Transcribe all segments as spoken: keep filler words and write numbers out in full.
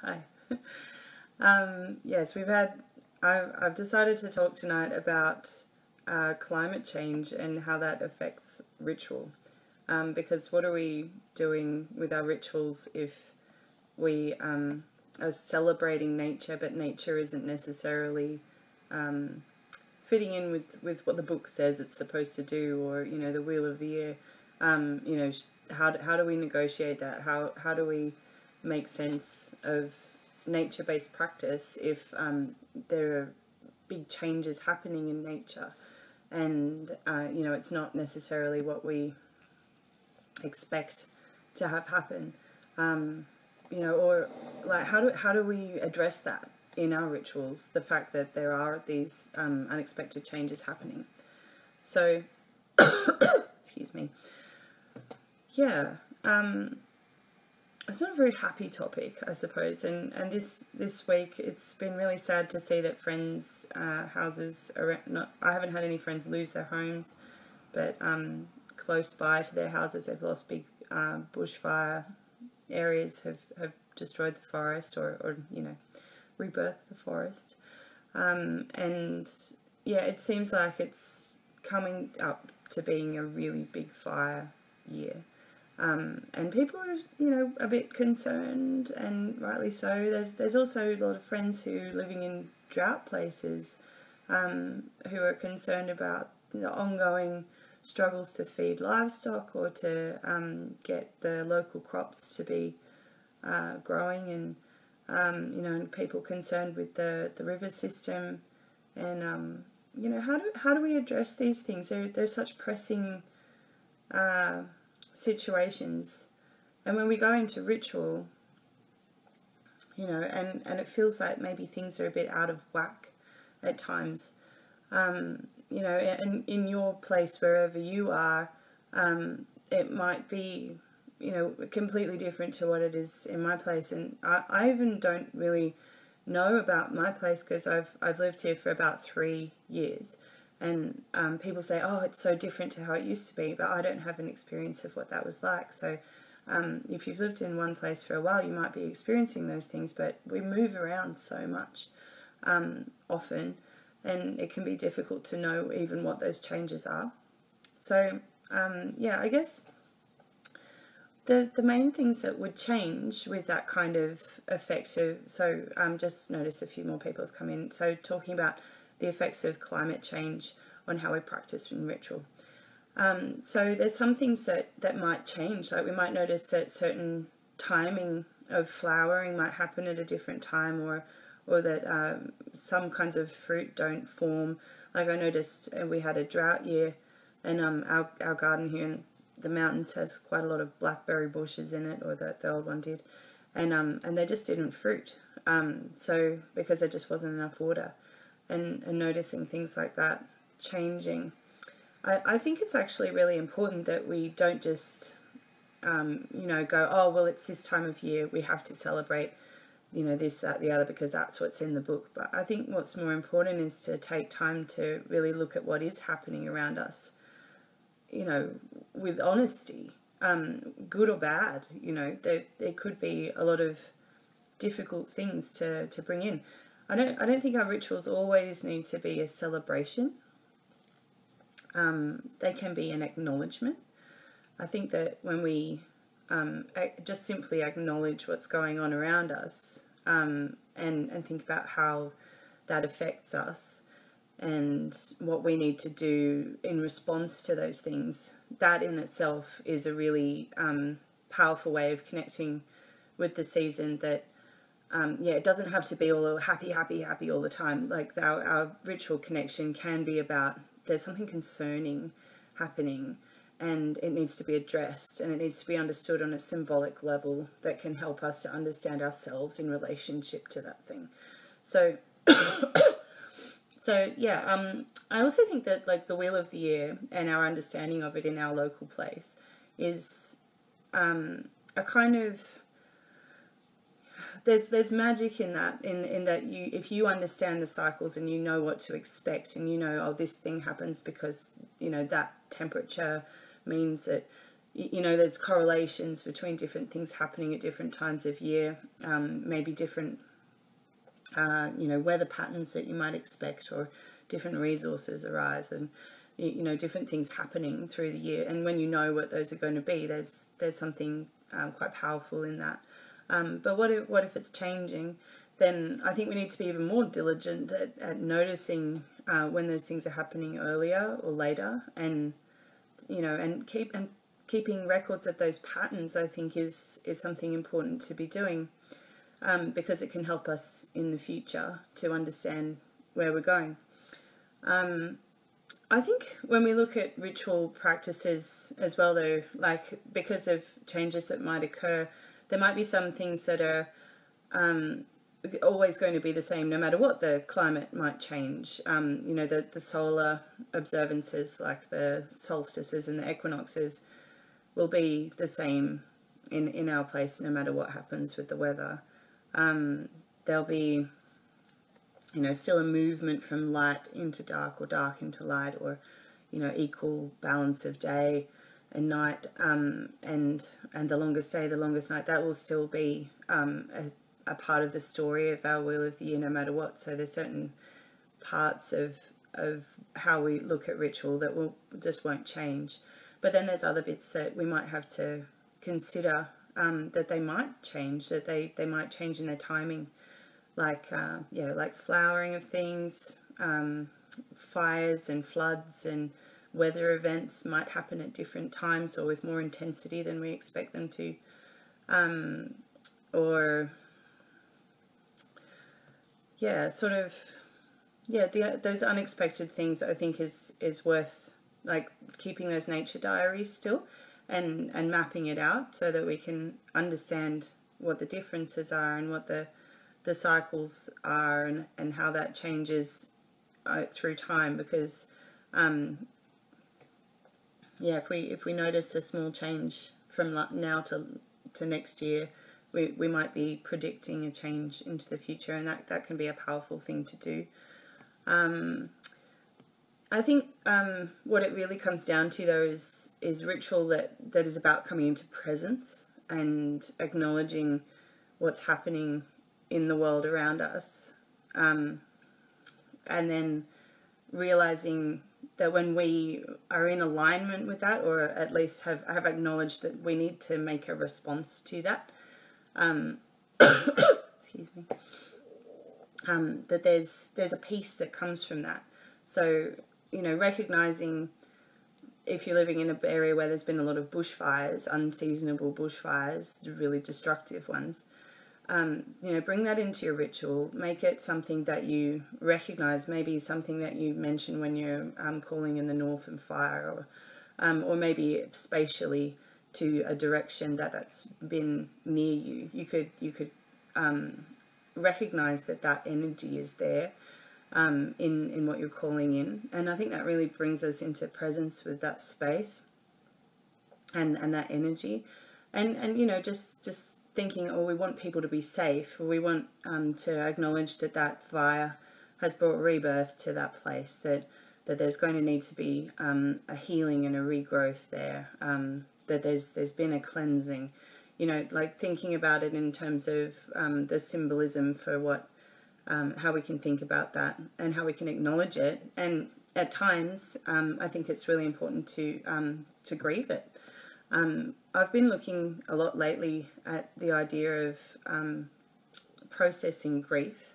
Hi. Um, yes, we've had, I've, I've decided to talk tonight about uh, climate change and how that affects ritual. Um, because what are we doing with our rituals if we um, are celebrating nature, but nature isn't necessarily um, fitting in with, with what the book says it's supposed to do, or, you know, the wheel of the year. Um, you know, how do, how do we negotiate that? How, how do we make sense of nature-based practice if um, there are big changes happening in nature? And, uh, you know, it's not necessarily what we expect to have happen, um, you know, or like how do how do we address that in our rituals? The fact that there are these um, unexpected changes happening. So, excuse me. Yeah, um, it's not a very happy topic, I suppose. And and this this week, it's been really sad to see that friends' uh, houses are not. I haven't had any friends lose their homes, but. Um, close by to their houses, they've lost big uh, bushfire areas, have, have destroyed the forest, or, or, you know, rebirthed the forest. Um, and, yeah, it seems like it's coming up to being a really big fire year. Um, and people are, you know, a bit concerned, and rightly so. There's, there's also a lot of friends who are living in drought places um, who are concerned about the ongoing struggles to feed livestock, or to um, get the local crops to be uh, growing, and um, you know, and people concerned with the, the river system, and um, you know, how do how do we address these things? They're they're such pressing uh, situations, and when we go into ritual, you know, and and it feels like maybe things are a bit out of whack at times. Um, you know, in, in your place, wherever you are, um, it might be, you know, completely different to what it is in my place. And I, I even don't really know about my place, because I've, I've lived here for about three years. And um, people say, oh, it's so different to how it used to be, but I don't have an experience of what that was like. So um, if you've lived in one place for a while, you might be experiencing those things, but we move around so much um, often. And it can be difficult to know even what those changes are. So, um, yeah, I guess the the main things that would change with that kind of effect of, so I um, just noticed a few more people have come in, so talking about the effects of climate change on how we practice in ritual. Um, so there's some things that, that might change, like we might notice that certain timing of flowering might happen at a different time, or or that um, some kinds of fruit don't form. Like I noticed uh, we had a drought year, and um, our, our garden here in the mountains has quite a lot of blackberry bushes in it, or the, the old one did, and um, and they just didn't fruit, um, so because there just wasn't enough water, and, and noticing things like that changing. I, I think it's actually really important that we don't just, um, you know, go, oh, well, it's this time of year, we have to celebrate, you know, this, that, the other, because that's what's in the book. But I think what's more important is to take time to really look at what is happening around us, you know, with honesty, um, good or bad. You know, there, there could be a lot of difficult things to, to bring in. I don't, I don't think our rituals always need to be a celebration. Um, they can be an acknowledgement. I think that when we Um, just simply acknowledge what's going on around us, um, and, and think about how that affects us and what we need to do in response to those things. That in itself is a really um, powerful way of connecting with the season that, um, yeah, it doesn't have to be all happy, happy, happy all the time. Like our, our ritual connection can be about there's something concerning happening, and it needs to be addressed, and it needs to be understood on a symbolic level that can help us to understand ourselves in relationship to that thing. So, so yeah, um, I also think that like the wheel of the year and our understanding of it in our local place is um, a kind of, there's there's magic in that, in, in that you, if you understand the cycles and you know what to expect, and you know, oh, this thing happens because, you know, that temperature means that you know, there's correlations between different things happening at different times of year, um, maybe different, uh, you know, weather patterns that you might expect, or different resources arise, and, you know, different things happening through the year. And when you know what those are going to be, there's there's something um, quite powerful in that. Um, but what if, what if it's changing? Then I think we need to be even more diligent at, at noticing uh, when those things are happening earlier or later, and, you know, and keep and keeping records of those patterns, I think, is is something important to be doing, um, because it can help us in the future to understand where we're going. Um, I think when we look at ritual practices as well, though, like, because of changes that might occur, there might be some things that are um, always going to be the same no matter what. The climate might change, um, you know, the, the solar observances, like the solstices and the equinoxes, will be the same in, in our place no matter what happens with the weather. Um, there'll be, you know, still a movement from light into dark, or dark into light, or, you know, equal balance of day and night, um, and and the longest day, the longest night. That will still be um, a, a part of the story of our wheel of the year no matter what. So there's certain parts of, of how we look at ritual that will just won't change. But then there's other bits that we might have to consider, um, that they might change, that they, they might change in their timing. Like, uh, yeah, like flowering of things, um, fires and floods and weather events might happen at different times, or with more intensity than we expect them to. Um, or, yeah, sort of, yeah, the, those unexpected things, I think, is, is worth, like, keeping those nature diaries still, and, and mapping it out so that we can understand what the differences are, and what the the cycles are, and, and how that changes uh, through time. Because um, yeah, if we if we notice a small change from now to to next year, we, we might be predicting a change into the future, and that, that can be a powerful thing to do. Um, I think um, what it really comes down to, though, is is ritual that, that is about coming into presence and acknowledging what's happening in the world around us, um, and then realizing that when we are in alignment with that, or at least have, have acknowledged that we need to make a response to that, um, excuse me, um, that there's there's a peace that comes from that. So, you know, recognizing if you're living in an area where there's been a lot of bushfires, unseasonable bushfires, really destructive ones, Um, you know, bring that into your ritual. Make it something that you recognize, maybe something that you mention when you're um, calling in the north and fire, or, um, or maybe spatially to a direction that that's been near you. You could, you could um, recognize that that energy is there um, in, in what you're calling in. And I think that really brings us into presence with that space and, and that energy. And, and, you know, just, just, thinking, oh, we want people to be safe, or we want um, to acknowledge that that fire has brought rebirth to that place, that, that there's going to need to be um, a healing and a regrowth there, um, that there's there's been a cleansing, you know, like thinking about it in terms of um, the symbolism for what, um, how we can think about that and how we can acknowledge it. And at times, um, I think it's really important to um, to grieve it. Um, I've been looking a lot lately at the idea of um, processing grief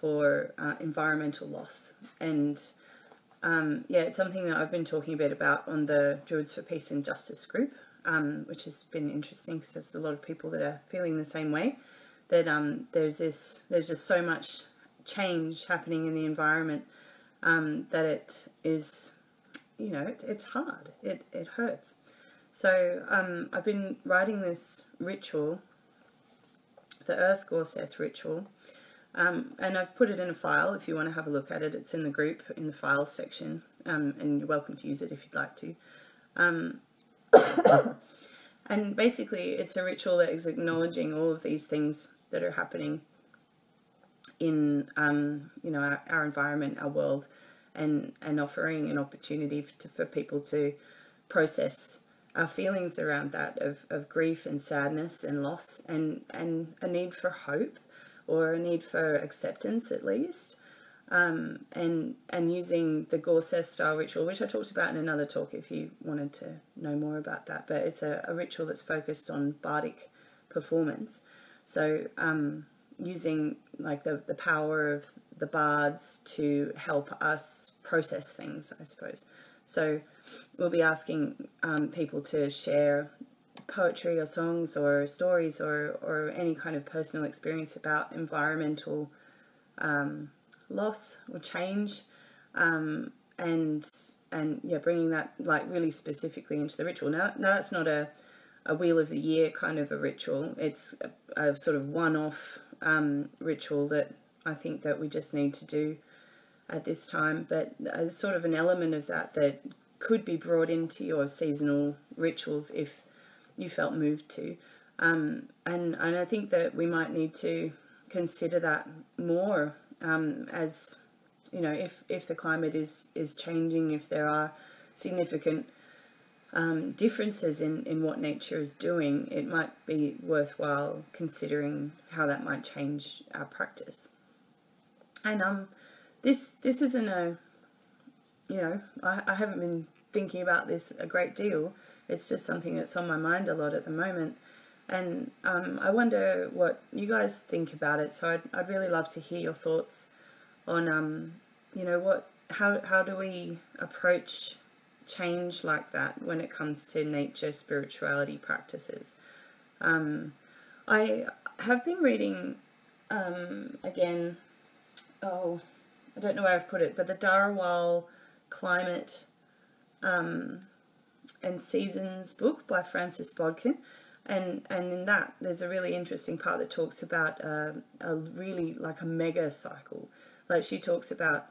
for uh, environmental loss, and um, yeah, it's something that I've been talking a bit about on the Druids for Peace and Justice group, um, which has been interesting because there's a lot of people that are feeling the same way, that um, there's this, there's just so much change happening in the environment um, that it is, you know, it, it's hard, it, it hurts. So um, I've been writing this ritual, the Earth Gorsedd ritual, um, and I've put it in a file if you want to have a look at it. It's in the group, in the files section, um, and you're welcome to use it if you'd like to. Um, and basically it's a ritual that is acknowledging all of these things that are happening in um, you know, our, our environment, our world, and, and offering an opportunity to, for people to process our feelings around that of, of grief and sadness and loss and, and a need for hope or a need for acceptance at least. Um, and, and using the Gorsedd style ritual, which I talked about in another talk if you wanted to know more about that, but it's a, a ritual that's focused on bardic performance. So um, using like the, the power of the bards to help us process things, I suppose. So we'll be asking um, people to share poetry or songs or stories or, or any kind of personal experience about environmental um loss or change, um, and and yeah, bringing that like really specifically into the ritual. Now, now that's not a, a wheel of the year kind of a ritual. It's a, a sort of one-off um, ritual that I think that we just need to do at this time. But there's sort of an element of that that could be brought into your seasonal rituals if you felt moved to. Um, and and I think that we might need to consider that more. Um, as you know, if, if the climate is, is changing, if there are significant um, differences in, in what nature is doing, it might be worthwhile considering how that might change our practice. And um, this this isn't a, you know, I, I haven't been thinking about this a great deal. It's just something that's on my mind a lot at the moment. And um, I wonder what you guys think about it. So I'd, I'd really love to hear your thoughts on, um, you know, what, how, how do we approach change like that when it comes to nature spirituality practices? Um, I have been reading, um, again, oh, I don't know where I've put it, but the Dharawal Climate um, and Seasons book by Frances Bodkin. And, and in that, there's a really interesting part that talks about uh, a really, like, a mega cycle. Like, she talks about,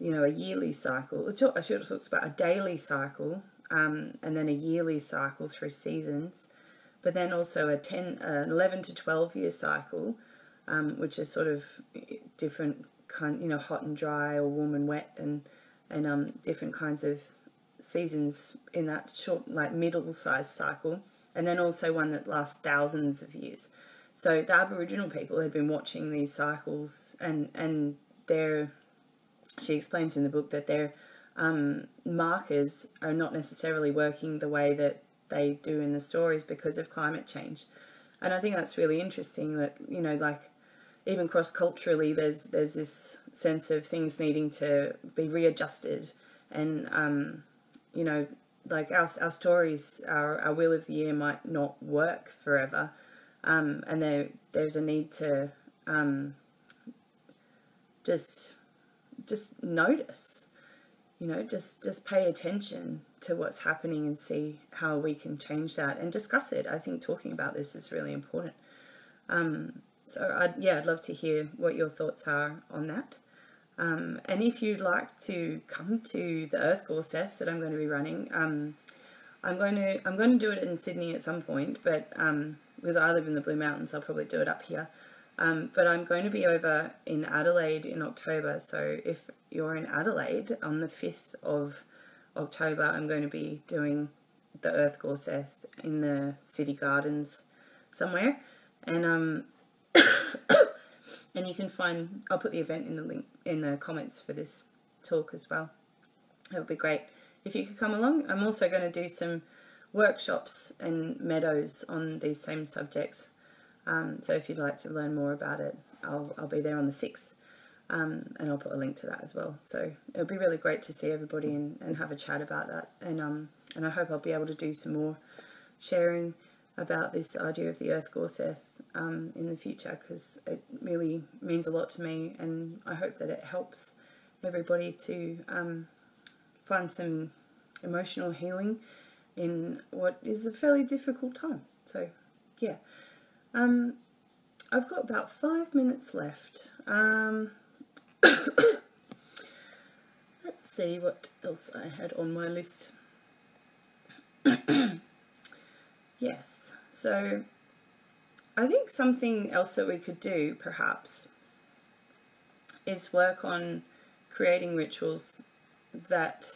you know, a yearly cycle. She talks about a daily cycle um, and then a yearly cycle through seasons. But then also a ten, uh, eleven to twelve-year cycle, um, which is sort of different, kind, you know, hot and dry or warm and wet and, and um, different kinds of seasons in that short, like, middle-sized cycle. And then also one that lasts thousands of years. So the Aboriginal people had been watching these cycles, and and their, she explains in the book that their um, markers are not necessarily working the way that they do in the stories because of climate change. And I think that's really interesting that, you know, like even cross-culturally there's, there's this sense of things needing to be readjusted and, um, you know, like our, our stories, our, our wheel of the year might not work forever. Um, and there, there's a need to um, just, just notice, you know, just, just pay attention to what's happening and see how we can change that and discuss it. I think talking about this is really important. Um, so I'd, yeah, I'd love to hear what your thoughts are on that. Um, and if you'd like to come to the Earth Gorsedd that I'm going to be running, um, I'm going to I'm going to do it in Sydney at some point, but um, because I live in the Blue Mountains, I'll probably do it up here. Um, but I'm going to be over in Adelaide in October, so if you're in Adelaide on the fifth of October, I'm going to be doing the Earth Gorsedd in the city gardens somewhere, and um. And you can find, I'll put the event in the link in the comments for this talk as well. It would be great if you could come along. I'm also going to do some workshops and meadows on these same subjects. Um, so if you'd like to learn more about it, I'll, I'll be there on the sixth. Um, and I'll put a link to that as well. So it would be really great to see everybody and, and have a chat about that. And, um, and I hope I'll be able to do some more sharing about this idea of the Earth Gorsedd um, in the future, because it really means a lot to me, and I hope that it helps everybody to um, find some emotional healing in what is a fairly difficult time. So yeah, um, I've got about five minutes left. Um, let's see what else I had on my list. Yes. So I think something else that we could do perhaps is work on creating rituals that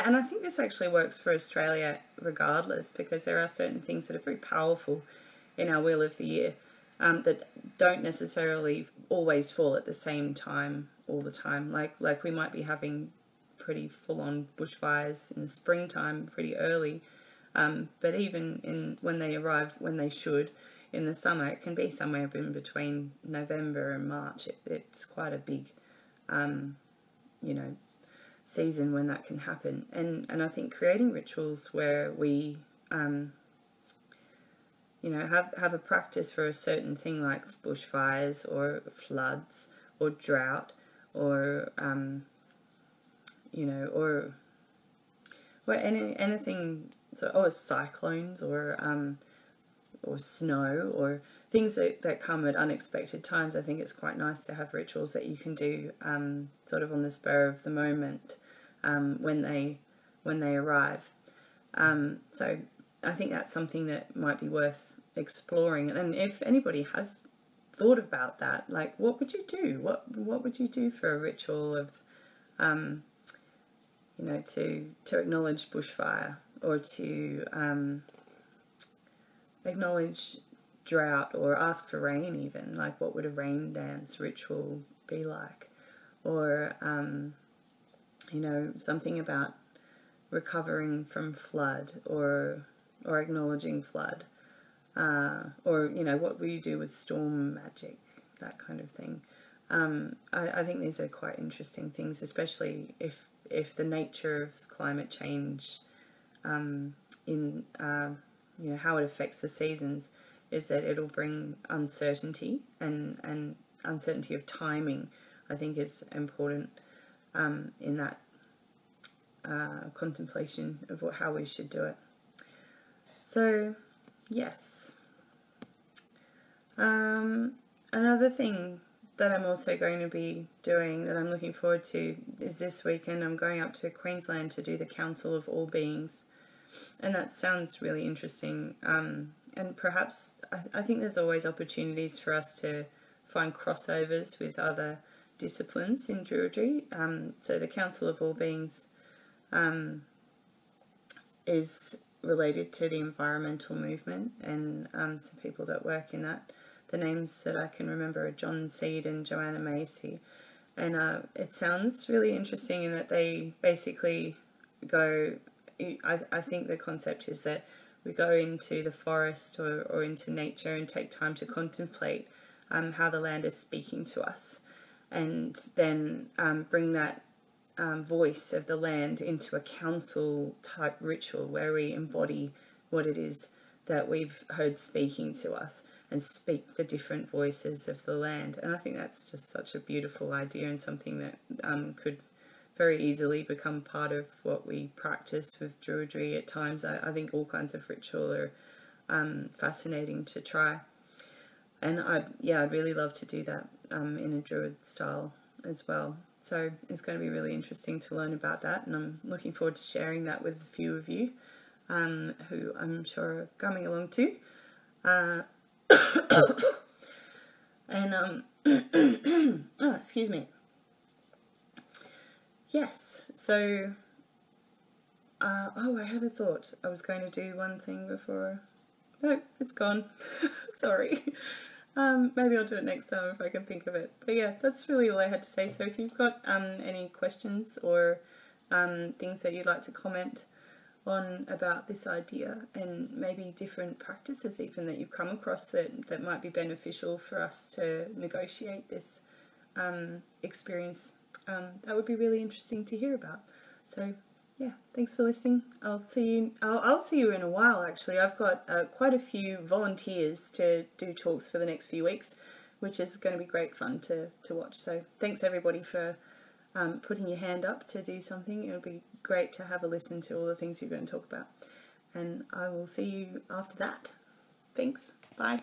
and I think this actually works for Australia regardless, because there are certain things that are very powerful in our Wheel of the Year um, that don't necessarily always fall at the same time all the time. Like, like we might be having pretty full-on bushfires in the springtime pretty early, um, but even in when they arrive when they should in the summer, it can be somewhere in between November and March. It, it's quite a big, um, you know, season when that can happen. And, and I think creating rituals where we, um, you know, have, have a practice for a certain thing like bushfires or floods or drought or, um, you know, or, or any, anything, so, or cyclones or... Um, or snow or things that, that come at unexpected times. I think it's quite nice to have rituals that you can do um, sort of on the spur of the moment um, when they when they arrive. Um, so I think that's something that might be worth exploring. And if anybody has thought about that, like what would you do? What what would you do for a ritual of, um, you know, to, to acknowledge bushfire or to... Um, acknowledge drought or ask for rain even, like what would a rain dance ritual be like? Or, um, you know, something about recovering from flood or or acknowledging flood. Uh, or, you know, what will you do with storm magic, that kind of thing. Um, I, I think these are quite interesting things, especially if, if the nature of climate change um, in... Uh, you know, how it affects the seasons is that it'll bring uncertainty and, and uncertainty of timing, I think, is important um, in that uh, contemplation of what, how we should do it. So, yes. Um, another thing that I'm also going to be doing that I'm looking forward to is this weekend I'm going up to Queensland to do the Council of All Beings. And that sounds really interesting, um, and perhaps I, th I think there's always opportunities for us to find crossovers with other disciplines in Druidry. Um, so the Council of All Beings um, is related to the environmental movement and um, some people that work in that. The names that I can remember are John Seed and Joanna Macy, and uh, it sounds really interesting in that they basically go... I, I think the concept is that we go into the forest or, or into nature and take time to contemplate um, how the land is speaking to us, and then um, bring that um, voice of the land into a council type ritual where we embody what it is that we've heard speaking to us and speak the different voices of the land. And I think that's just such a beautiful idea and something that um, could very easily become part of what we practice with Druidry at times. I, I think all kinds of ritual are um, fascinating to try. And I'd, yeah, I'd really love to do that um, in a Druid style as well. So it's going to be really interesting to learn about that, and I'm looking forward to sharing that with a few of you um, who I'm sure are coming along too. Uh, and, um, oh, excuse me. Yes, so, uh, oh, I had a thought. I was going to do one thing before, no, it's gone, sorry. Um, maybe I'll do it next time if I can think of it. But yeah, that's really all I had to say. So if you've got um, any questions or um, things that you'd like to comment on about this idea, and maybe different practices even that you've come across that, that might be beneficial for us to negotiate this um, experience, Um, that would be really interesting to hear about. So yeah, thanks for listening. I'll see you I'll, I'll see you in a while, actually. I've got uh, quite a few volunteers to do talks for the next few weeks, which is going to be great fun to, to watch. So thanks everybody for um, putting your hand up to do something. It'll be great to have a listen to all the things you're going to talk about, and I will see you after that. Thanks, bye.